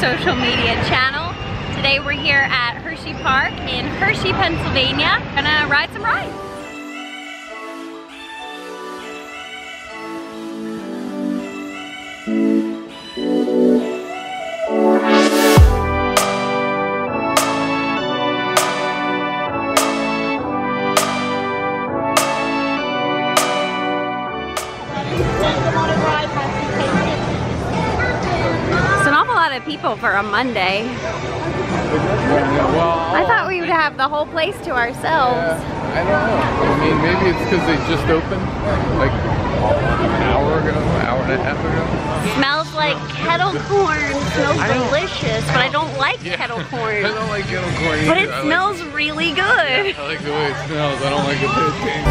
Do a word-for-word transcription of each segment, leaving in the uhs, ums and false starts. social media channel. Today we're here at Hersheypark in Hershey, Pennsylvania. Gonna ride some rides. People for a Monday. Well, I thought we would have the whole place to ourselves. Yeah, I don't know. I mean, maybe it's because they just opened like an hour ago, an hour and a half ago. Smells like kettle corn. Smells delicious, but I don't like yeah, kettle corn. I don't like kettle corn either. But it I smells like, really good. Yeah, I like the way it smells. I don't like the taste.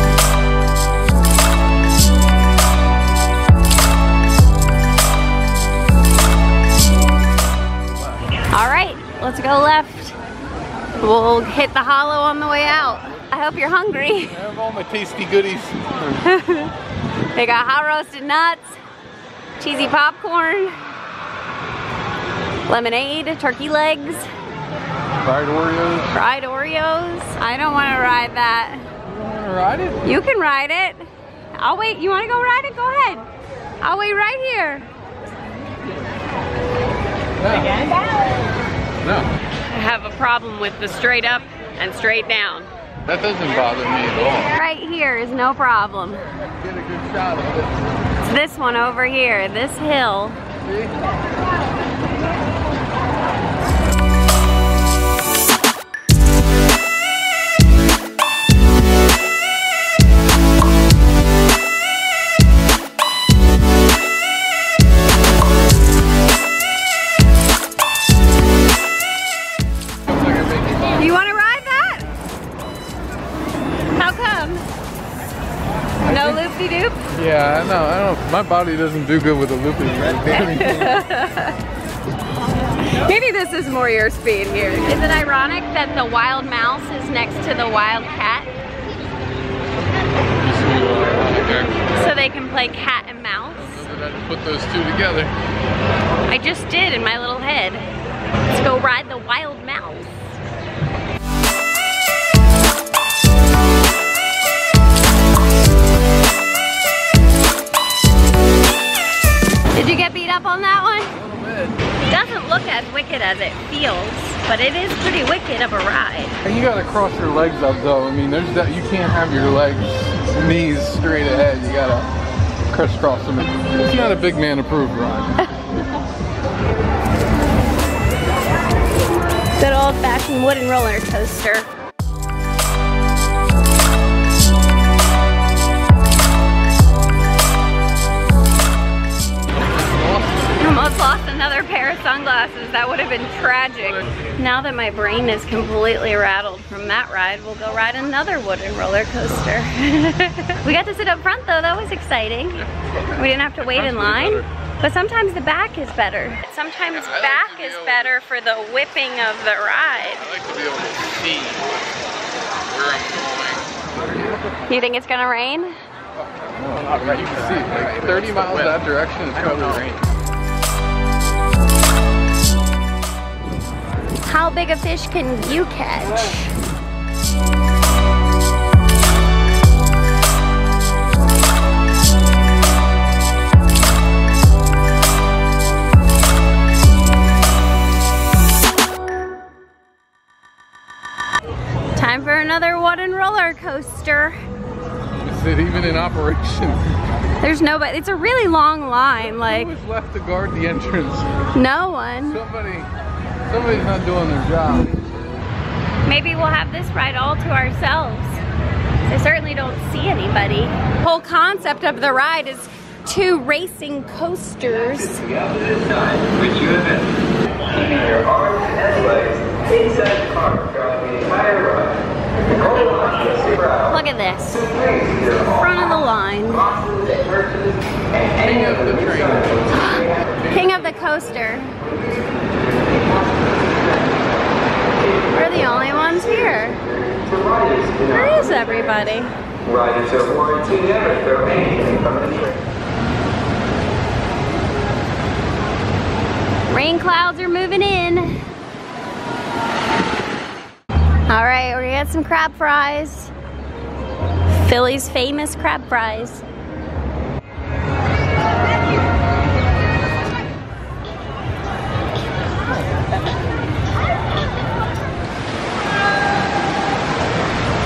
All right, let's go left. We'll hit the hollow on the way out. I hope you're hungry. I have all my tasty goodies. They got hot roasted nuts, cheesy popcorn, lemonade, turkey legs. Fried Oreos. Fried Oreos. I don't want to ride that. You want to ride it? You can ride it. I'll wait. You want to go ride it? Go ahead. I'll wait right here. Again? No. I have a problem with the straight up and straight down. That doesn't bother me at all. Right here is no problem. Get a good shot of it. It's this one over here, this hill. See? Yeah, I know. I don't. My body doesn't do good with a loopy. Maybe this is more your speed here. Is it ironic that the wild mouse is next to the wild cat? So they can play cat and mouse. I just put those two together. I just did in my little head. Let's go ride the wild mouse. Did you get beat up on that one? A little bit. It doesn't look as wicked as it feels, but it is pretty wicked of a ride. You gotta cross your legs up though. I mean, there's that, you can't have your legs, knees straight ahead. You gotta crisscross them. It's not a big man approved ride. Good old fashioned wooden roller coaster. Almost lost another pair of sunglasses. That would have been tragic. Now that my brain is completely rattled from that ride, we'll go ride another wooden roller coaster. We got to sit up front though. That was exciting. We didn't have to wait in line. But sometimes the back is better. Sometimes yeah, back like be is better for the whipping of the ride. I like to be able to see where I'm going. You think it's gonna rain? No, not right. You can see like thirty miles that direction is probably raining. How big a fish can you catch? Time for another wooden roller coaster. Is it even in operation? There's nobody. It's a really long line. Like, who was left to guard the entrance? No one. Somebody, somebody's not doing their job. Maybe we'll have this ride all to ourselves. I certainly don't see anybody. The whole concept of the ride is two racing coasters. Your arms and legs inside the car throughout the entire ride. Look at this. Front of the line. King of the train. King of the coaster. We're the only ones here. Where is everybody? Riders are warranted never throw anything from the train. Rain clouds are moving in. All right, we're gonna get some crab fries. Philly's famous crab fries.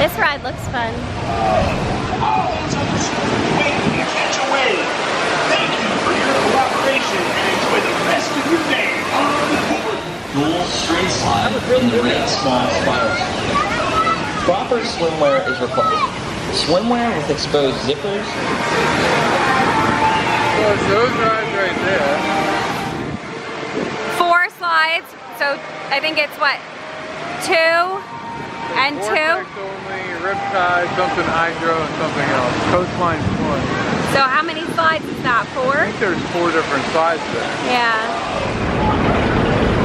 This ride looks fun. Thank you for your collaboration and enjoy the rest of your day on the board. Dual string slide in the red small spiral. Proper swimwear is required. Swimwear with exposed zippers. Well, it's those rides right there. Four slides, so I think it's what? Two? And Vortex two? Only, Riptide, something hydro, and something else. Coastline four. So how many slides is that? Four? I think there's four different slides there. Yeah.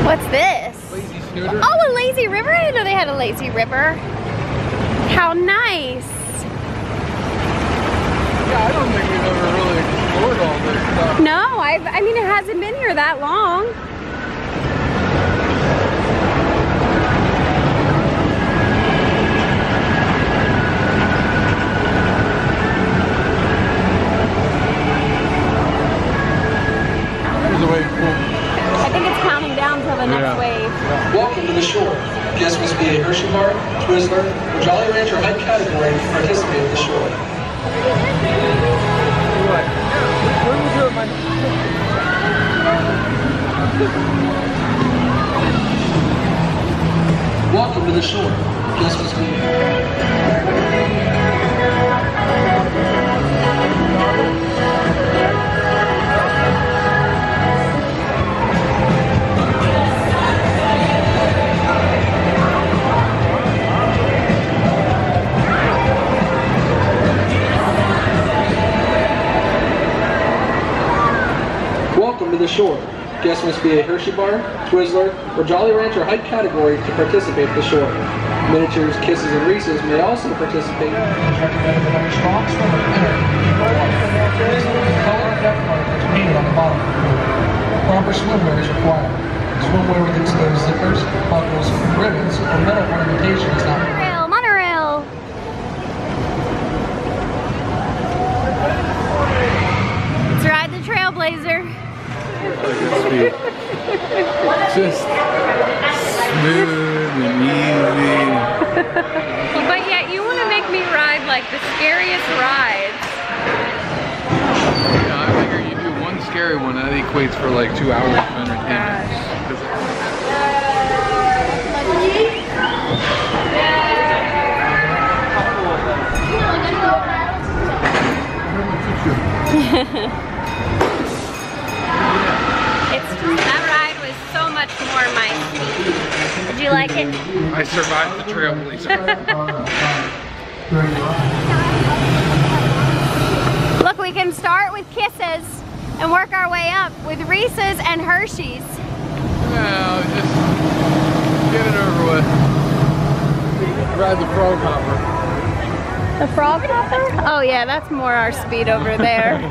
What's this? Lazy scooter. Oh, a lazy river? I didn't know they had a lazy river. How nice. Yeah, I don't think we've ever really explored all this stuff. No, I've, I mean, it hasn't been here that long. I think it's counting down till the next yeah. wave. Welcome to the shore. Guests must be a Hershey bar, Twizzler, or Jolly Rancher high category to participate in the shore. Welcome to the shore. Guests must be. Welcome to the shore. Guests must be a Hershey bar, Twizzler, or Jolly Rancher height category to participate in the shore. Miniatures, Kisses, and Reese's may also participate. Proper swimwear is required. Swimwear with exposed zippers, buckles, ribbons, or metal ornamentation is not required. Let's ride the Trailblazer. Just smooth and easy. But yet you want to make me ride like the scariest rides. Yeah, I figure you do one scary one, that equates for like two hours of entertainment. Oh, that ride was so much more my speed. Did you like it? I survived the Trailblazer. Look, we can start with Kisses and work our way up with Reese's and Hershey's. Well, just get it over with. Ride the Frog Hopper. The Frog Hopper? Oh yeah, that's more our speed over there.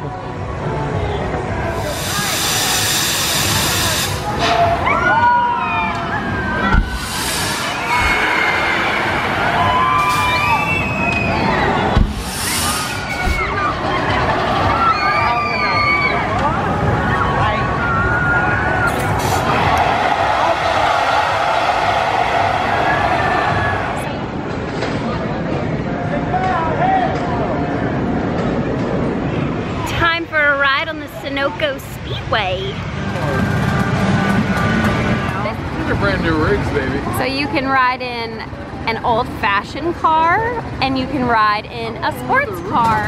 Old-fashioned car, and you can ride in a sports car,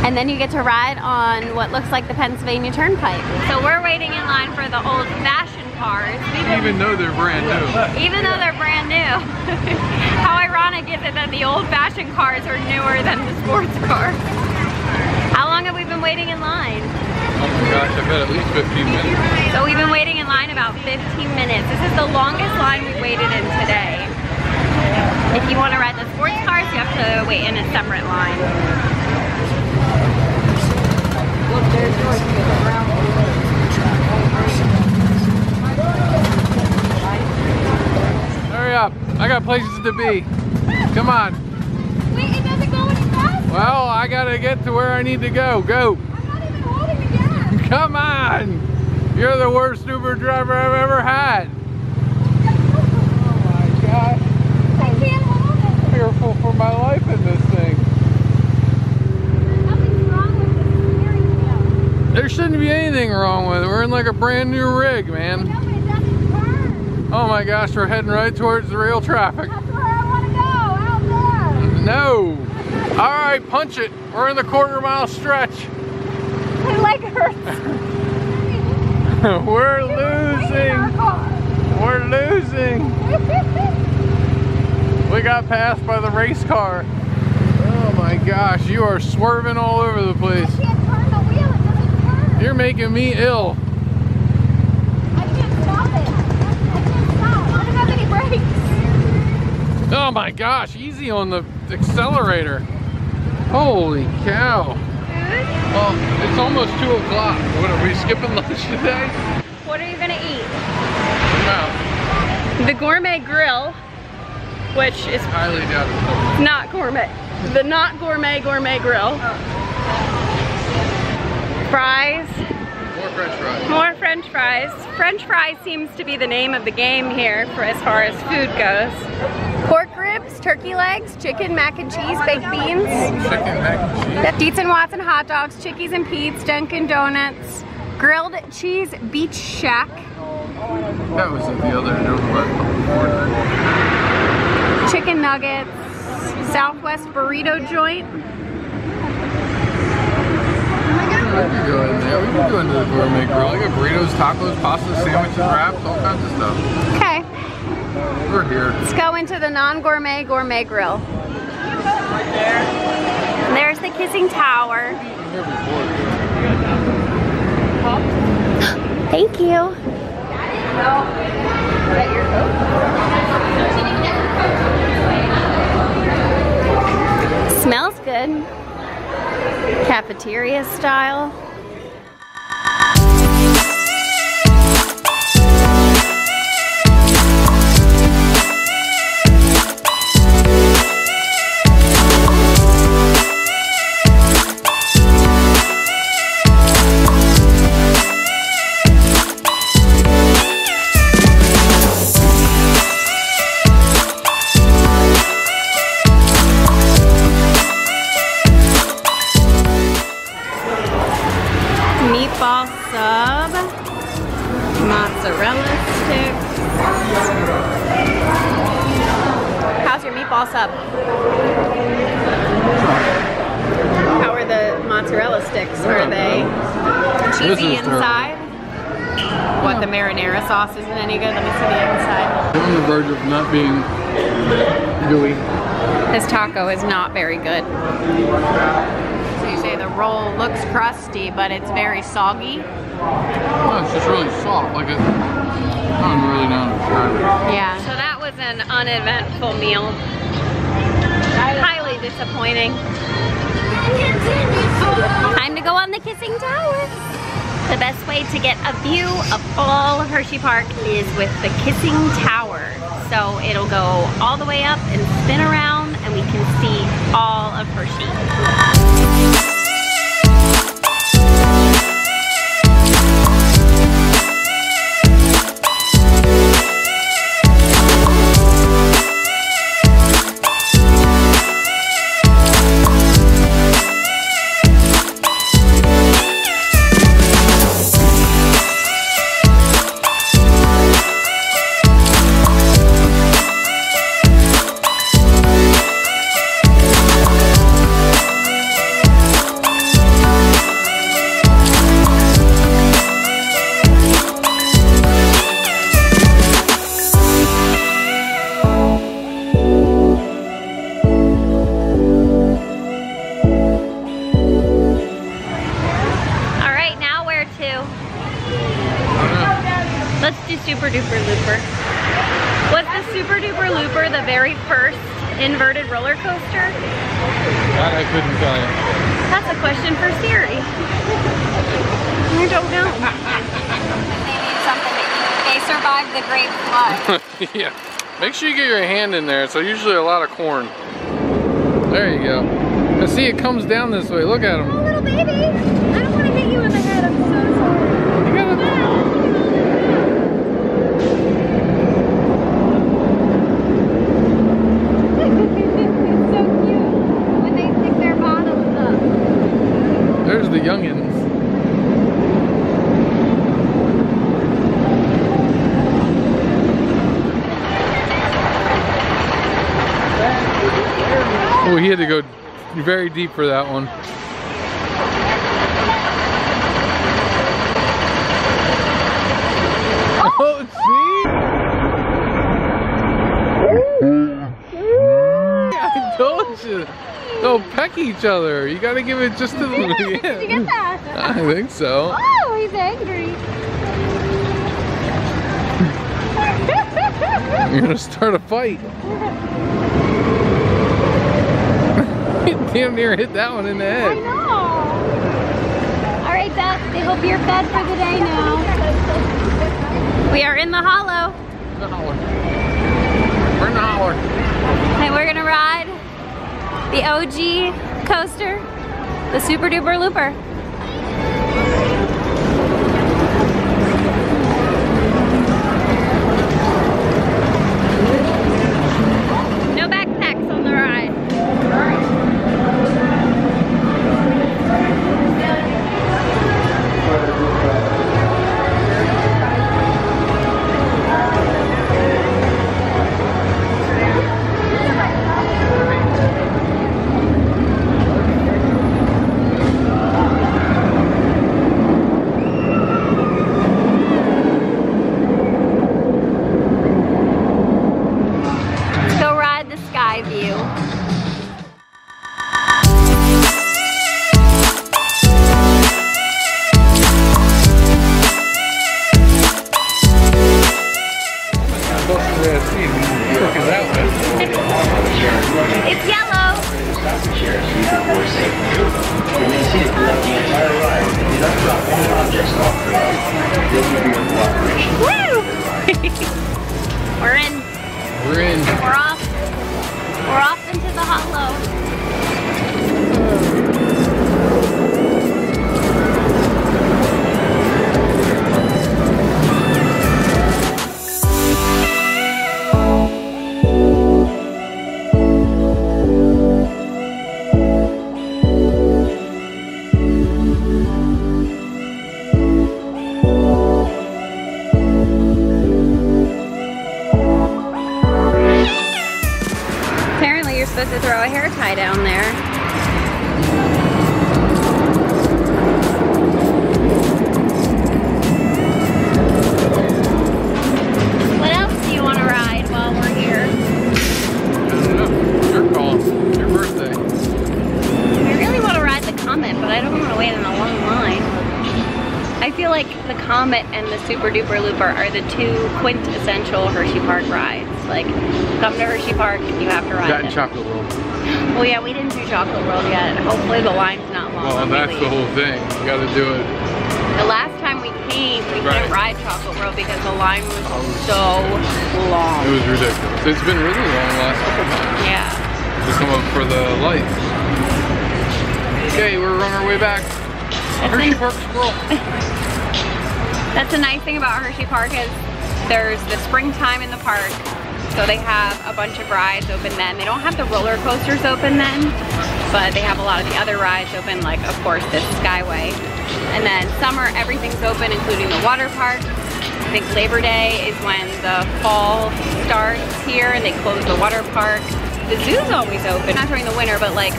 and then you get to ride on what looks like the Pennsylvania Turnpike. So we're waiting in line for the old-fashioned cars, even, even though they're brand new. Even though they're brand new. How ironic is it that the old-fashioned cars are newer than the sports cars? How long have we been waiting in line? Oh my gosh, I've had at least fifteen minutes. So we've been waiting in line about fifteen minutes. This is the longest line we've waited in today. If you want to ride the sports cars, you have to wait in a separate line. Look, there's yours. hurry up. I got places to be. Come on. Wait, it doesn't go any faster. Well, I gotta get to where I need to go. Go. I'm not even holding the gas. Come on. You're the worst Uber driver I've ever had. Oh my God. I can't hold it. I'm fearful for my life in this thing. Nothing's wrong with this steering wheel. There shouldn't be anything wrong with it. We're in like a brand new rig, man. I know, but it doesn't turn. Oh my gosh, we're heading right towards the real traffic. No. All right, punch it. We're in the quarter mile stretch. My leg hurts. We're losing. We're losing. We got passed by the race car. Oh my gosh, you are swerving all over the place. I can't turn the wheel, it doesn't turn. You're making me ill. I can't stop it. I can't stop. I don't have any brakes. Oh my gosh, easy on the accelerator. Holy cow. Well, it's almost two o'clock. What are we skipping lunch today? What are you gonna eat? Wow. The gourmet grill, which is highly doubtful. Not gourmet. The not gourmet gourmet grill. Oh. Fries. More French fries. More French fries. French fries seems to be the name of the game here for as far as food goes. Pork ribs, turkey legs, chicken, mac and cheese, baked beans. Chicken, mac and cheese. Dietz and Watson hot dogs, Chickies and Pete's, Dunkin' Donuts, grilled cheese beach shack. That was the other one. Chicken nuggets, Southwest burrito joint. We can go in there. We can go into the gourmet grill. I got burritos, tacos, pasta, sandwiches, wraps, all kinds of stuff. Okay. We're here. Let's go into the non-gourmet gourmet grill. Right there. And there's the Kissing Tower. Thank you. Smells good. Cafeteria style. Sauce isn't any good. Let me see the inside. We're on the verge of not being gooey. This taco is not very good. So you say the roll looks crusty, but it's very soggy. No, it's just really soft. Like, it's not really down to try it. Yeah, so that was an uneventful meal. Highly disappointing. Time to go on the Kissing Tower. The best way to get a view of all Hershey Park is with the Kissing Tower. So it'll go all the way up and spin around and we can see all of Hershey. Super Duper Looper. Was the Super Duper Looper the very first inverted roller coaster? That I couldn't tell you. That's a question for Siri. I don't know. They need something to eat. They survived the Great Flood. Yeah. Make sure you get your hand in there. So usually a lot of corn. There you go. Now see, it comes down this way. Look at him. Oh, little baby. I don't want to hit you in the head. I'm so sorry. You gotta... It's so cute when they stick their bottoms up. There's the youngins. Oh, he had to go very deep for that one. Oh, gee! I told you. Don't peck each other. You gotta give it just to the end. Did you get that? I think so. Oh, he's angry. You're gonna start a fight. Damn near hit that one in the head. I know. All right, Beth, I hope you're fed for the day now. We are in the hollow. The hollow. We're in the hollow. And we're gonna ride the O G coaster, the Super Duper Looper. Super Duper Looper are the two quintessential Hersheypark rides. Like, come to Hersheypark, you have to ride that and Chocolate World. Well, yeah, we didn't do Chocolate World yet. Hopefully the line's not long. Well, that's the whole thing. You gotta do it. The last time we came, we right. couldn't ride Chocolate World because the line was so long. It was ridiculous. It's been really long the last couple times. Yeah. To come up for the lights. Okay, we're on our way back. Hersheypark Squirrel. That's the nice thing about Hersheypark is there's the springtime in the park, so they have a bunch of rides open then. They don't have the roller coasters open then, but they have a lot of the other rides open, like of course this Skyway. And then summer, everything's open, including the water park. I think Labor Day is when the fall starts here and they close the water park. The zoo's always open, not during the winter, but like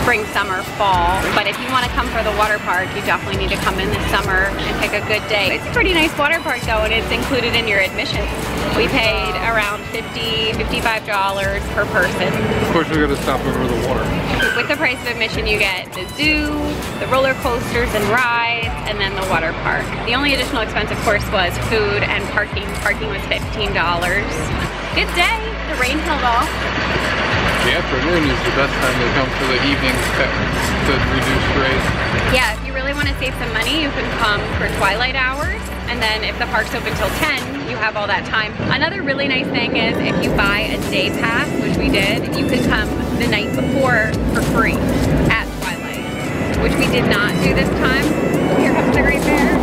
spring, summer, fall. But if you want to come for the water park, you definitely need to come in this summer and pick a good day. It's a pretty nice water park though, and it's included in your admission. We paid around fifty, fifty-five dollars per person. Of course, we're gonna stop over the water. With the price of admission, you get the zoo, the roller coasters and rides, and then the water park. The only additional expense, of course, was food and parking. Parking was fifteen dollars. Good day, the rain held off. The afternoon is the best time to come for the evening to reduce rates. Yeah, if you really want want to save some money, you can come for twilight hours, and then if the park's open till ten, you have all that time. Another really nice thing is if you buy a day pass, which we did, you can come the night before for free at twilight, which we did not do this time. Here comes the Great Bear.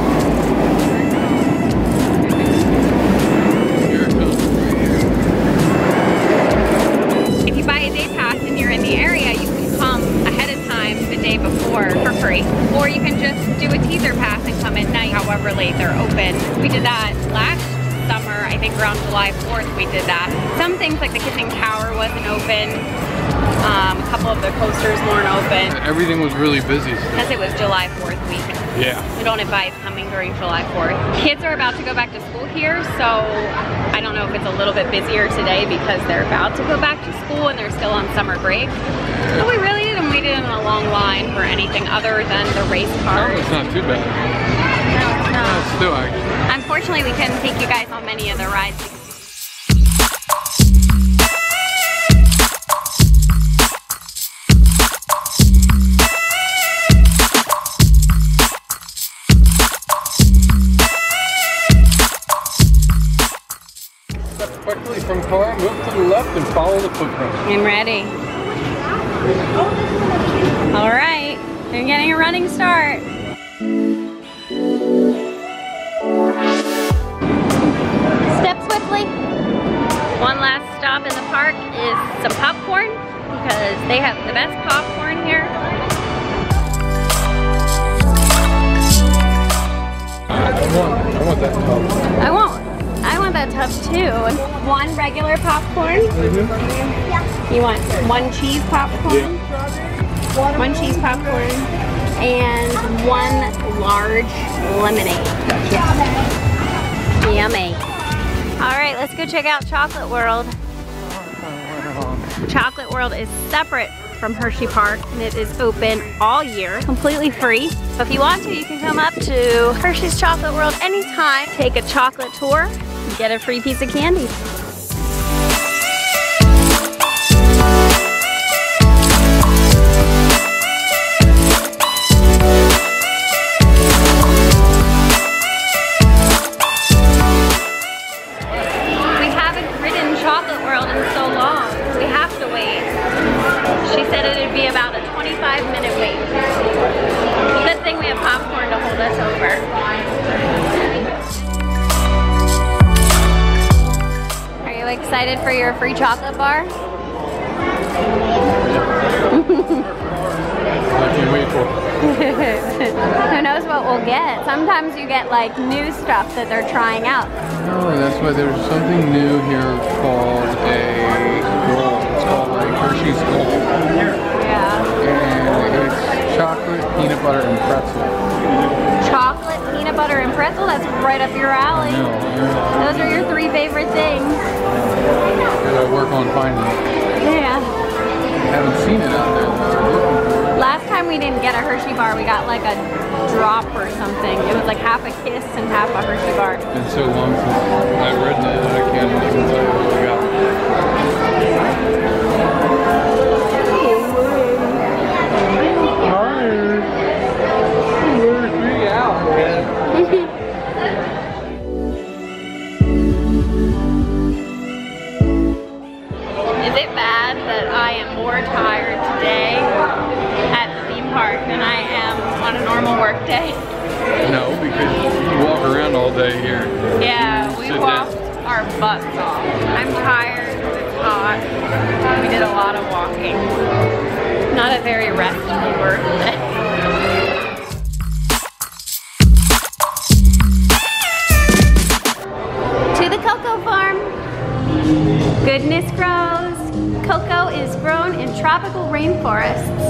Or you can just do a teaser pass and come at night, however late they're open. We did that last summer, I think around July fourth we did that. Some things like the Kissing Tower wasn't open, um, a couple of the coasters weren't open. Everything was really busy. Because it was July fourth week. Yeah. We don't advise coming during July fourth. Kids are about to go back to school here, so I don't know if it's a little bit busier today because they're about to go back to school and they're still on summer break. But we really waited in a long line for anything other than the race car. No, it's not too bad. No, it's not. No, it's still actually. Unfortunately, we couldn't take you guys on many of the rides. Step quickly from car, move to the left and follow the footprint. I'm ready. All right, they're getting a running start. Step swiftly. One last stop in the park is some popcorn because they have the best popcorn here. I want, I want that tub. I want, I want that tub too. One regular popcorn. Mm-hmm. You want one cheese popcorn, yeah. one cheese popcorn, and one large lemonade. Gotcha. Yummy. All right, let's go check out Chocolate World. Chocolate World is separate from Hersheypark, and it is open all year, completely free. So if you want to, you can come up to Hershey's Chocolate World anytime, take a chocolate tour, and get a free piece of candy. Excited for your free chocolate bar? Who knows what we'll get? Sometimes you get like new stuff that they're trying out. Oh, that's why there's something new here called a Gold. It's called like Hershey's Gold. Yeah. And it's chocolate, peanut butter, and pretzel. Chocolate, peanut butter, and pretzel? That's right up your alley. Those are your three favorite things. I work on finding it. Yeah. I haven't seen it out there. Last time we didn't get a Hershey bar, we got like a drop or something. It was like half a Kiss and half a Hershey bar. It's been so long since I've written it that I can't even tell you what we got. I'm tired. Where's me out, man? I am more tired today at the theme park than I am on a normal work day. No, because you walk around all day here. Yeah, we walked our butts off. I'm tired, it's hot. We did a lot of walking. Not a very restful work day. Goodness grows. Cocoa is grown in tropical rainforests.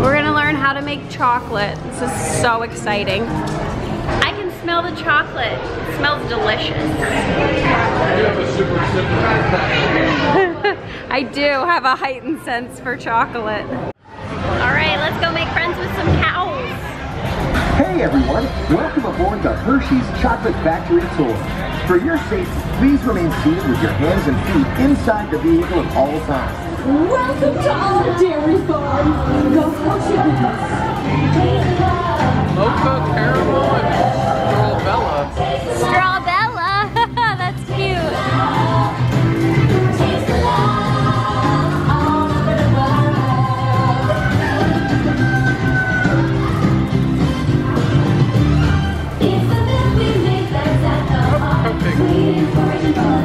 We're gonna learn how to make chocolate. This is so exciting. I can smell the chocolate. It smells delicious. I do have a heightened sense for chocolate. All right, let's go make friends with some cows. Hey everyone, welcome aboard the Hershey's Chocolate Factory Tour. For your safety, please remain seated with your hands and feet inside the vehicle at all times. Welcome to our dairy farm, the Hershey's. mocha caramel and strawbella. Strawbella? That's cute.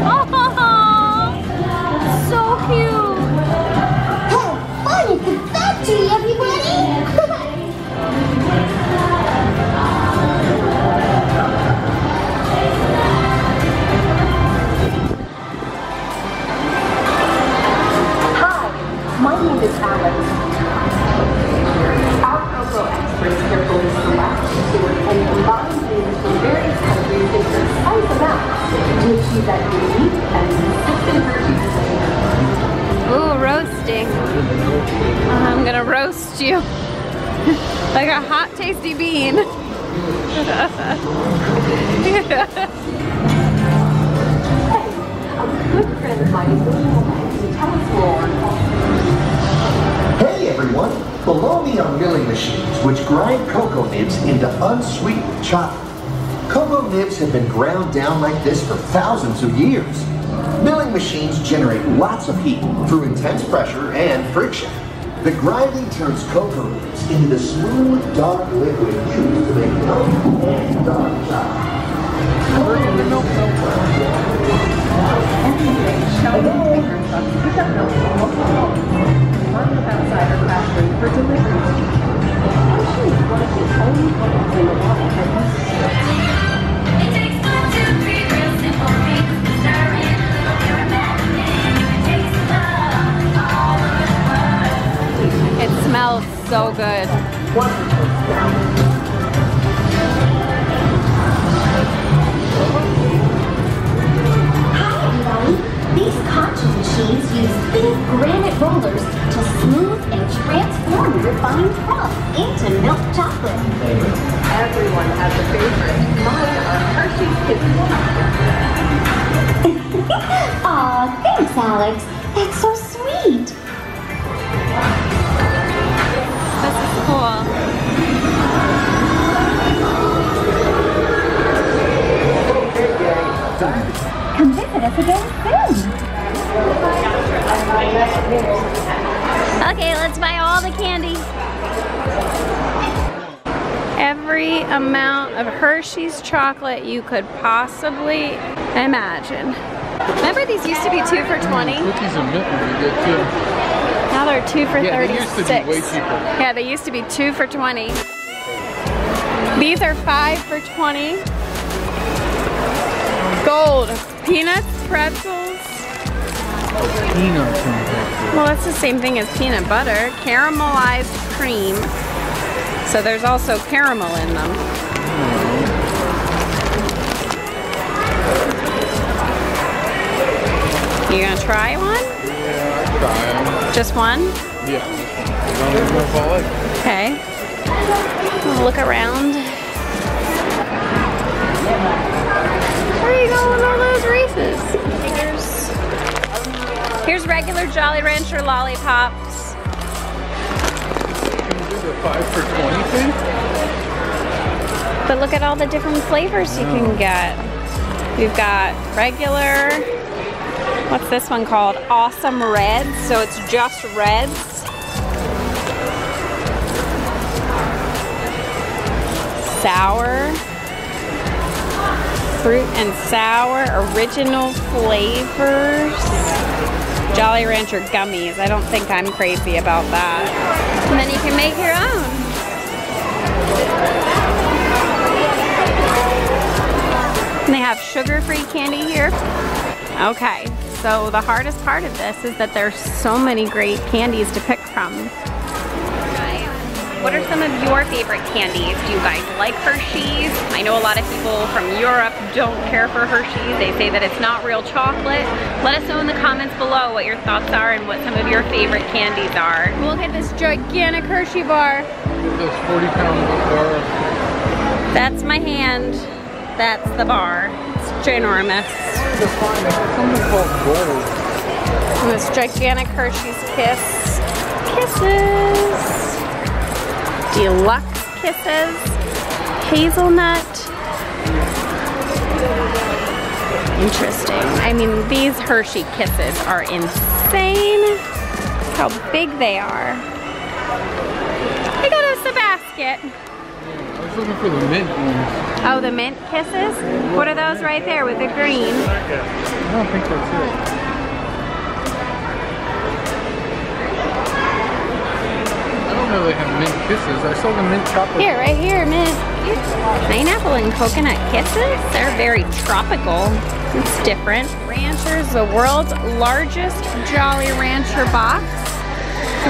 Oh, so cute. Oh, fun at the factory, everybody. Ooh, roasting. I'm gonna roast you like a hot, tasty bean. Hey everyone, below me are milling machines which grind cocoa nibs into unsweetened chocolate. Cocoa nibs have been ground down like this for thousands of years. Milling machines generate lots of heat through intense pressure and friction. The grinding turns cocoa nibs into the smooth, dark liquid used to make milk and dark chocolate. It smells so good. Hi everybody, these conching machines use big granite rollers to smooth and transform refined froth into milk chocolate. Everyone has a favorite. Mine are Hershey's Kisses. Aw, thanks Alex, that's so sweet. This is cool. Come visit us again soon. Okay, let's buy all the candy. Every amount of Hershey's chocolate you could possibly imagine. Remember these used to be two for twenty? Cookies and milk would be good too. Now they're two for thirty-six. Yeah, they used to be way cheaper. Yeah, they used to be two for twenty. These are five for twenty. Gold. Peanuts, pretzels. Peanuts and pretzels. Well, that's the same thing as peanut butter. Caramelized cream. So there's also caramel in them. Mm. You gonna try one? Just one? Yeah. Okay. We'll look around. Where are you going with all those Reese's? Here's, here's regular Jolly Rancher lollipops. Can we do the five for twenty thing? But look at all the different flavors you can get. We've got regular. What's this one called? Awesome Reds. So it's just reds. Sour. Fruit and sour. Original flavors. Jolly Rancher gummies. I don't think I'm crazy about that. And then you can make your own. And they have sugar-free candy here. Okay. So the hardest part of this is that there's so many great candies to pick from. Okay. What are some of your favorite candies? Do you guys like Hershey's? I know a lot of people from Europe don't care for Hershey's. They say that it's not real chocolate. Let us know in the comments below what your thoughts are and what some of your favorite candies are. Look at this gigantic Hershey bar. That's forty pounds of bar. That's my hand. That's the bar. It's ginormous. And this gigantic Hershey's Kiss. Kisses. Deluxe Kisses. hazelnut. Interesting. I mean, these Hershey Kisses are insane. Look how big they are. I got us a basket. I was looking for the mint ones. Oh, the mint kisses? What are those right there with the green? I don't think that's it. I don't know they have mint kisses. I saw the mint chocolate. Here, right here, mint. Pineapple and coconut kisses? They're very tropical. It's different. Ranchers, the world's largest Jolly Rancher box.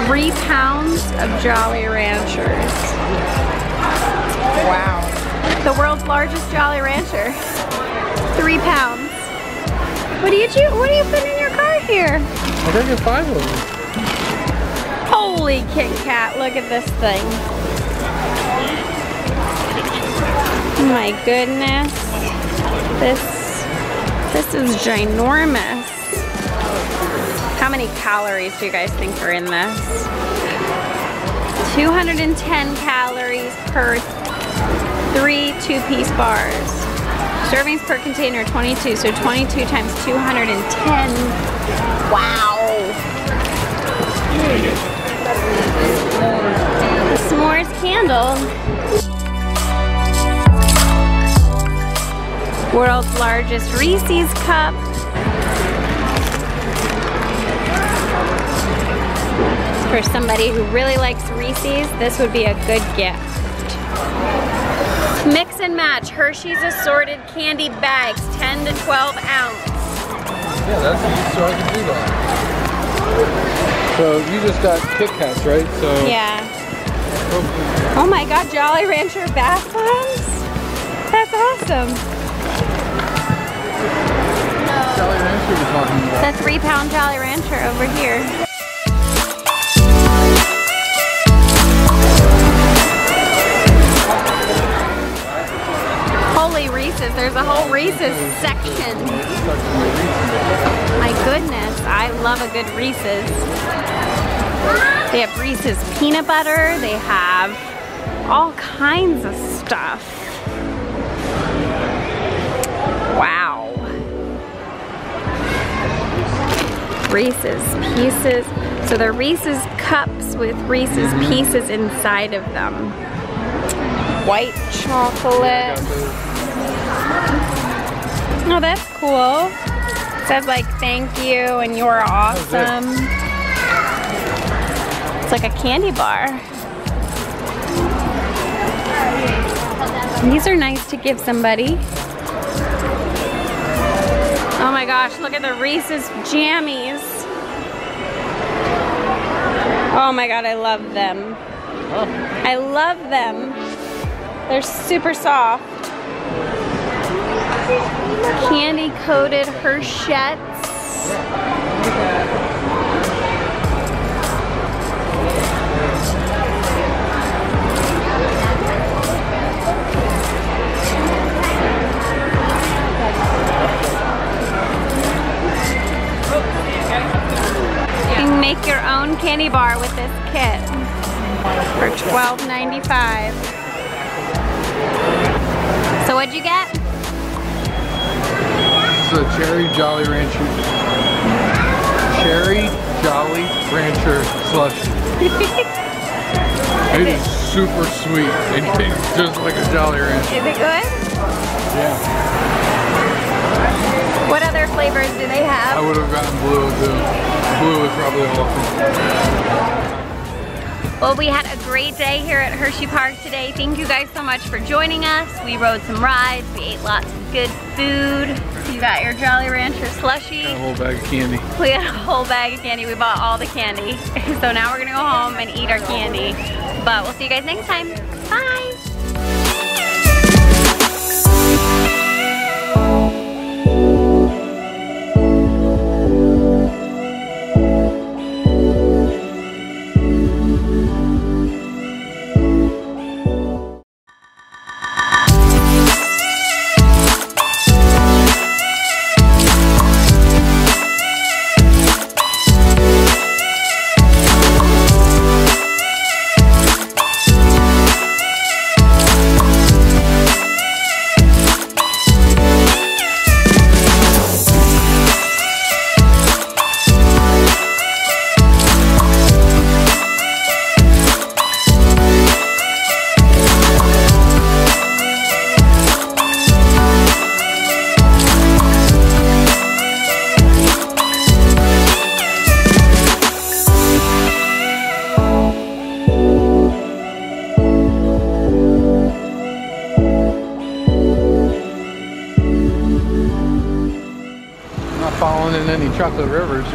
Three pounds of Jolly Ranchers. Wow. The world's largest Jolly Rancher. Three pounds. What do you do? What do you put in your car here? I think it's five of them. Holy Kit Kat, look at this thing. My goodness. This, this is ginormous. How many calories do you guys think are in this? two hundred ten calories per three two-piece bars. Servings per container, twenty-two. So twenty-two times two hundred ten. Wow. The s'mores candle. World's largest Reese's cup. For somebody who really likes Reese's, this would be a good gift. Mix and match Hershey's assorted candy bags, ten to twelve ounce. Yeah, that's easy, so I can do that. So you just got Kit Kats, right? So yeah. Okay. Oh my God, Jolly Rancher bath bombs? That's awesome. Jolly Rancher we're talking about. The three-pound Jolly Rancher over here. Holy Reese's! There's a whole Reese's section. My goodness, I love a good Reese's. They have Reese's peanut butter. They have all kinds of stuff. Wow. Reese's Pieces. So they're Reese's cups with Reese's Pieces inside of them. White chocolate. Oh, that's cool. It says like, thank you and you're awesome. Like a candy bar. These are nice to give somebody. Oh my gosh, look at the Reese's jammies. Oh my God, I love them. Oh. I love them. They're super soft. Candy-coated Hershey's. Make your own candy bar with this kit for twelve ninety-five. So what'd you get? It's a cherry Jolly Rancher. Cherry Jolly Rancher slushie. It is super sweet. It tastes just like a Jolly Rancher. Is it good? Yeah. What other flavors do they have? I would have gotten blue too. Blue is probably awesome. Well, we had a great day here at Hersheypark today. Thank you guys so much for joining us. We rode some rides, we ate lots of good food. You got your Jolly Rancher slushie. Got a whole bag of candy. We had a whole bag of candy. We bought all the candy. So now we're gonna go home and eat our candy. But we'll see you guys next time. Bye. any chocolate rivers.